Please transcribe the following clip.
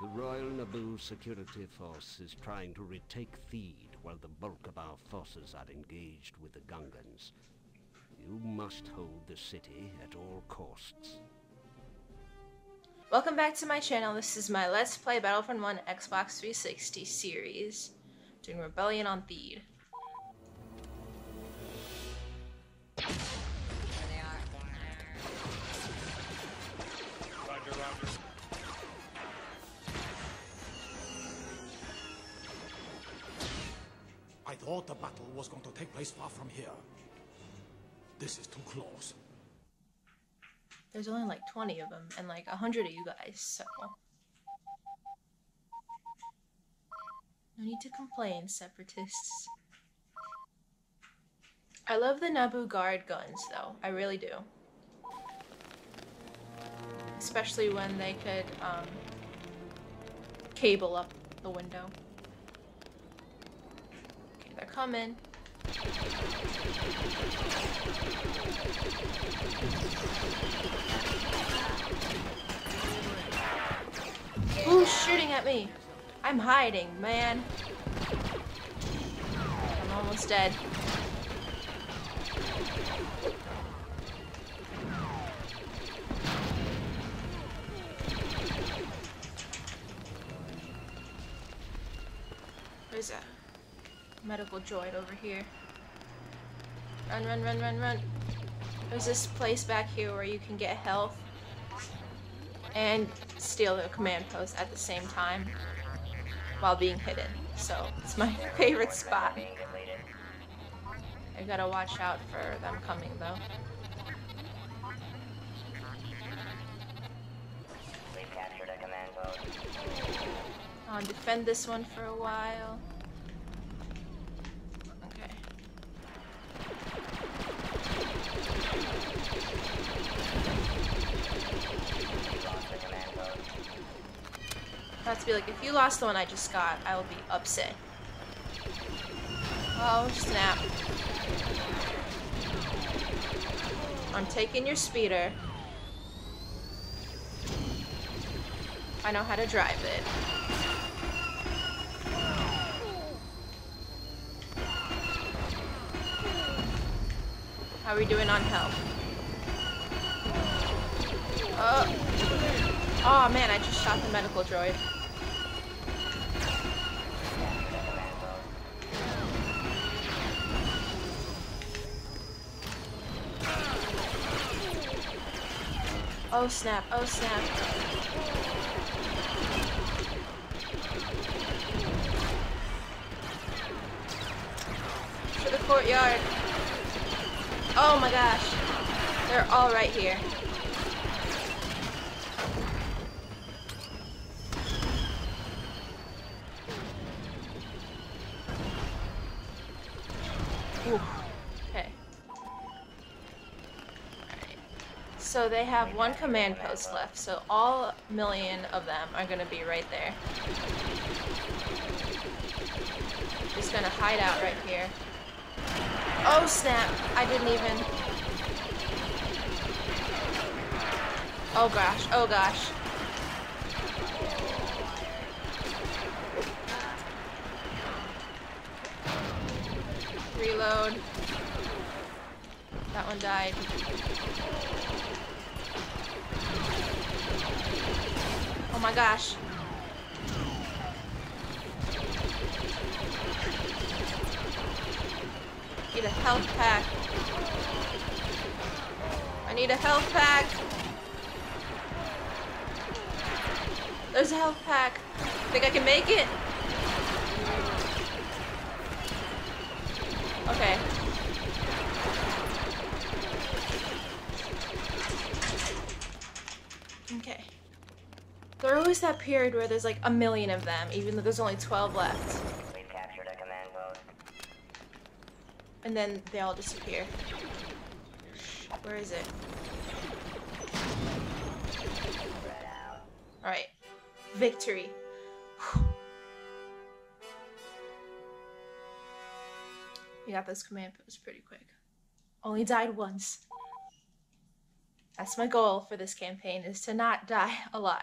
The Royal Naboo Security Force is trying to retake Theed while the bulk of our forces are engaged with the Gungans. You must hold the city at all costs. Welcome back to my channel. This is my Let's Play Battlefront 1 Xbox 360 series, doing Rebellion on Theed. I thought the battle was going to take place far from here. This is too close. There's only like 20 of them and like 100 of you guys, so... No need to complain, separatists. I love the Naboo guard guns though, I really do. Especially when they could, cable up the window. They're coming. Who's shooting at me? I'm hiding, man. I'm almost dead. Where's that? Medical droid over here. Run, run, run, run, run. There's this place back here where you can get health and steal the command post at the same time while being hidden. So it's my favorite spot. I gotta watch out for them coming though. I'll defend this one for a while. That's be like, if you lost the one I just got, I will be upset. Oh, snap. I'm taking your speeder. I know how to drive it. How are we doing on health? Oh. Oh man, I just shot the medical droid. Oh snap, oh snap. To the courtyard. Oh my gosh. They're all right here. Ooh. Okay. So they have one command post left, so all 1,000,000 of them are gonna be right there. Just gonna hide out right here. Oh snap! I didn't even... Oh gosh, oh gosh. Reload. That one died. Oh my gosh. I need a health pack. I need a health pack. There's a health pack. Think I can make it? Okay. Okay. There always that period where there's like 1,000,000 of them, even though there's only 12 left. We've captured a command post. And then they all disappear. Where is it? Alright. Victory. We got this command post pretty quick. Only died once. That's my goal for this campaign, is to not die a lot.